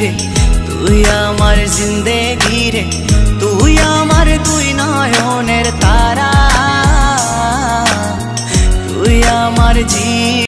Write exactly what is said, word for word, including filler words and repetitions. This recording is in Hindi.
रे तू ही हमारी जिंदगी रे तू ही